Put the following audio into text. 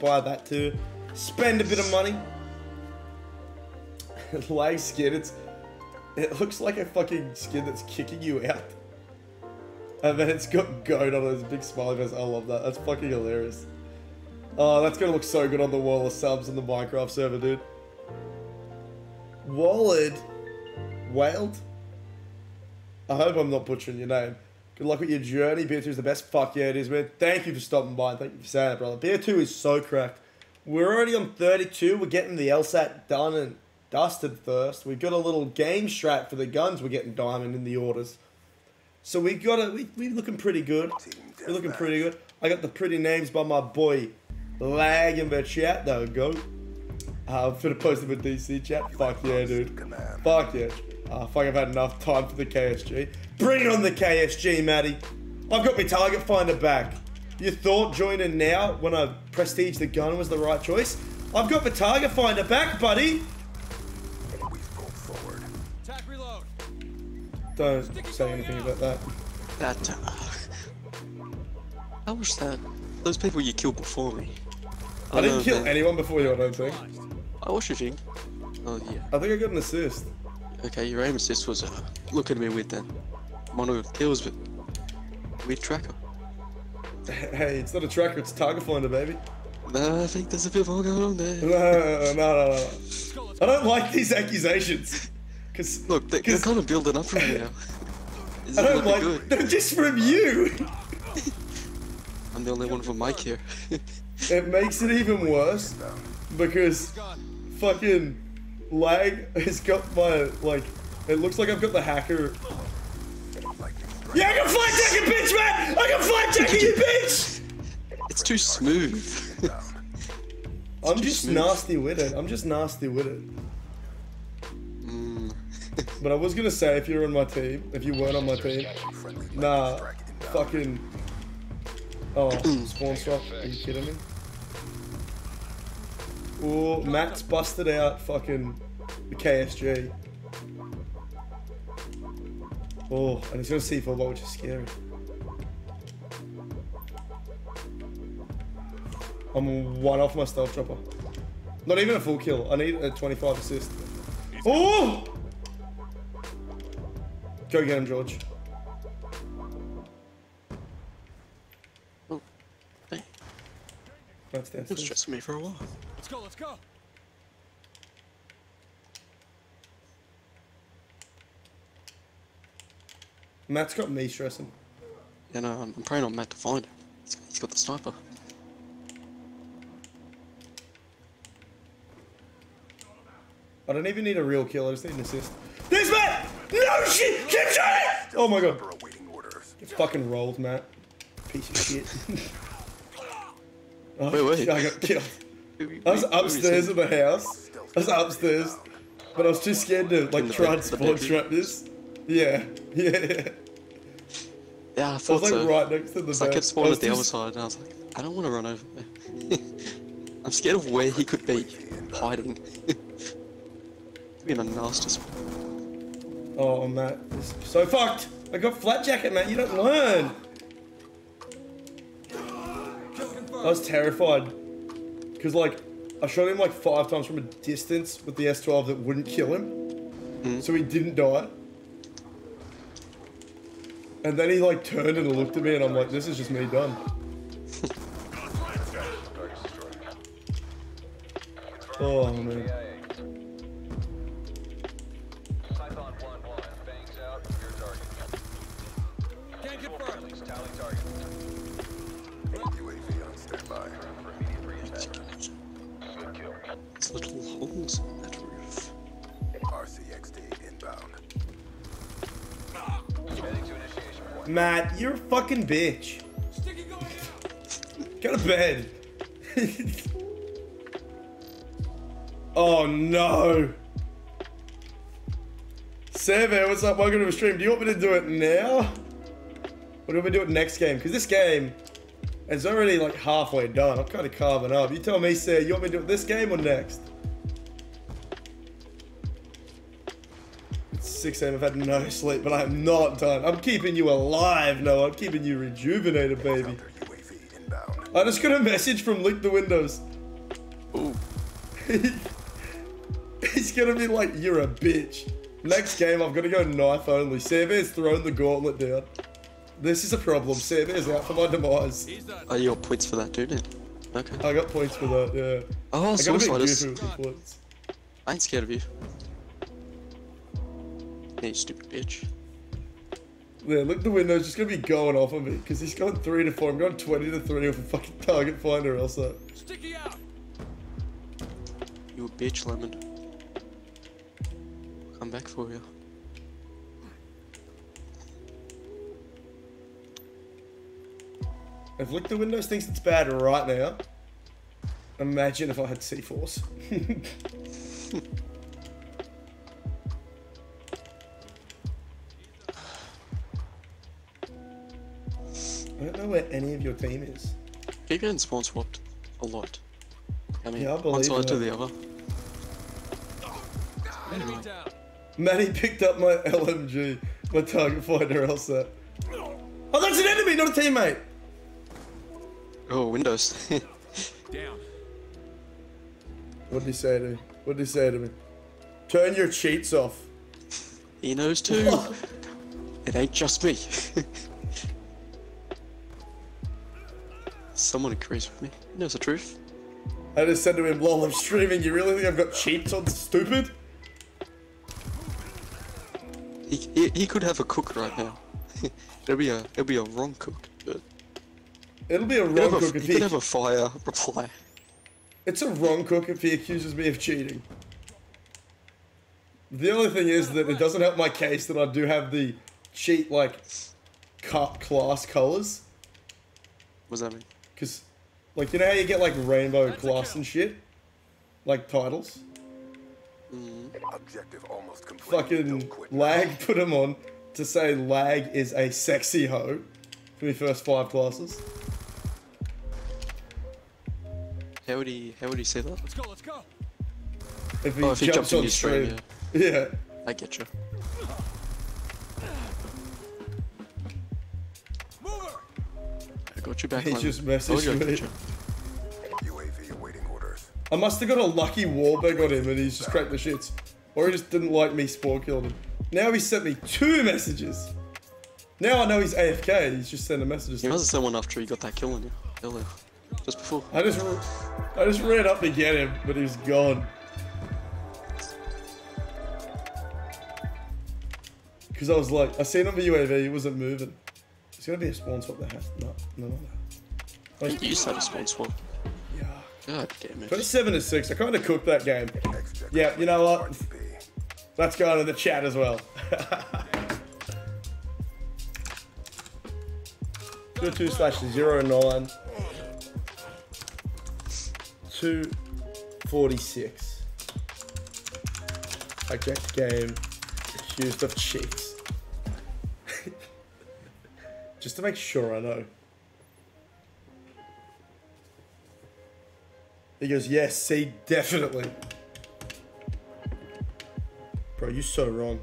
buy that too. Spend a bit of money. Lay skin, it looks like a fucking skin that's kicking you out. And then it's got goat on it, this big smiley face. I love that. That's fucking hilarious. Oh, that's gonna look so good on the wall of subs in the Minecraft server, dude. Walled? Wailed? I hope I'm not butchering your name. Good luck with your journey. Beer 2 is the best. Fuck yeah, it is, man. Thank you for stopping by and thank you for saying that, brother. Beer 2 is so cracked. We're already on 32. We're getting the LSAT done and dusted first. We've got a little game strat for the guns. We're getting diamond in the orders. So we got it. We're looking pretty good. We're looking pretty good. I got the pretty names by my boy Lag in the chat. There we go. I'm gonna post them in DC chat. Fuck yeah, dude. Fuck yeah. Fuck, I've had enough time for the KSG. Bring on the KSG, Matty. I've got my target finder back. You thought joining now when I prestige the gun was the right choice? I've got the target finder back, buddy. We've gone forward. Attack reload. Don't say anything about that. That. I wish that those people you killed before me. I didn't kill anyone before you, I don't think. I was shooting. Oh yeah. I think I got an assist. Okay, your aim assist was looking at me with that mono kills, but weird tracker. Hey, it's not a tracker, it's a target finder, baby. No, I think there's a bit more going on there. No. I don't like these accusations. Cause look, they're kind of building up from now. I don't like good. They're just from you. I'm the only one from Mike here. It makes it even worse because fucking Lag has got my, like, it looks like I've got the hacker. Yeah, I can flyjack you, bitch, man! I can flyjack you, bitch! It's too smooth. I'm just nasty with it. I'm just nasty with it. But I was gonna say, if you're on my team, if you weren't on my team, nah, fucking. Oh, spawn stop. Are you kidding me? Oh, Matt's busted out fucking the KSG. Oh, and he's gonna see for a while, which is scary. I'm one off my stealth chopper. Not even a full kill. I need a 25 assist. Oh! Go get him, George. It's stressing me for a while. Let's go, let's go. Matt's got me stressing. Yeah, no, I'm praying on Matt to find him. He's got the sniper. I don't even need a real kill, I just need an assist. There's Matt! No shit! Keep shooting! Oh my god. Get fucking rolled, Matt. Piece of shit. Oh, wait. I got killed. I was upstairs in the house. I was upstairs, but I was too scared to like try and spawn trap this. Yeah. Yeah, I thought so. I was like right next to the. So I kept spawning at the other side, and I was like, I don't want to run over there. I'm scared of where he could be hiding. Being a nasty spot. Oh, Matt, it's so fucked. I got flat jacket, Matt. You don't learn. I was terrified, because like, I shot him like 5 times from a distance with the S12 that wouldn't kill him, so he didn't die. And then he like turned and looked at me and I'm like, this is just me done. Oh man. Little holes on that roof. RCXD inbound. Matt, you're a fucking bitch. Go to bed. Oh no. Seven, what's up? Welcome to the stream. Do you want me to do it now? Or do we do it next game? Because this game, it's already like halfway done. I'm kind of carving up. You tell me, Sarah, you want me to do it this game or next? It's 6 a.m. I've had no sleep, but I'm not done. I'm keeping you alive, Noah. I'm keeping you rejuvenated, baby. I just got a message from Lick the Windows. Ooh. He's gonna be like, you're a bitch. Next game, I've got to go knife only. Sever's thrown the gauntlet down. This is a problem. Sever's out for my demise. Oh, you got points for that, dude? Okay. I got points for that, yeah. Oh, I got a bit goofy with points. I ain't scared of you. Hey, you stupid bitch. Yeah, Lick the Windows just gonna be going off on me because he's gone 3 to 4. I'm going 20 to 3 off a fucking target finder, also. Sticky out. You a bitch, Lemon. I'm back for you. If Lick the Windows thinks it's bad right now, imagine if I had C-Force. I don't know where any of your team is. Keep getting spawn swapped a lot. I mean, yeah, I one side to the other. Anyway. Matty picked up my LMG, my target finder LSAT. Oh, that's an enemy, not a teammate! Oh, Windows. Down. What did he say to me? What did he say to me? Turn your cheats off. He knows too. It ain't just me. Someone agrees with me. He knows the truth. I just said to him, lol, I'm streaming. You really think I've got cheats on, stupid? He could have a cook right now. it'll be a wrong cook. But it'll be a wrong cook if he could have a fire reply. It's a wrong cook if he accuses me of cheating. The only thing is that it doesn't help my case that I do have the cheat like cup class colors. What does that mean? Because, like, you know how you get like rainbow class and shit, like titles. Objective almost complete. Fucking lag put him on to say lag is a sexy hoe for the first 5 classes. How would he say that? Let's go. If he, jumps on stream. Yeah. I get you. Mover. I got you back. He just messaged me. I must have got a lucky Warburg on him and he's just cracked the shits. Or he just didn't like me, spawn killed him. Now he sent me 2 messages. Now I know he's AFK and he's just sending messages. He must have sent one after he got that kill on you. Earlier. Just before. I just ran up to get him, but he's gone. Because I was like, I seen him with UAV, he wasn't moving. It's going to be a spawn swap that has. No. I think you said a spawn swap. God damn it. 27-6. I kind of cooked that game. Yeah, you know what? Let's go to the chat as well. 22/09. 246. I get game accused of cheats. Just to make sure I know. He goes, yes, see, definitely. Bro, you're so wrong.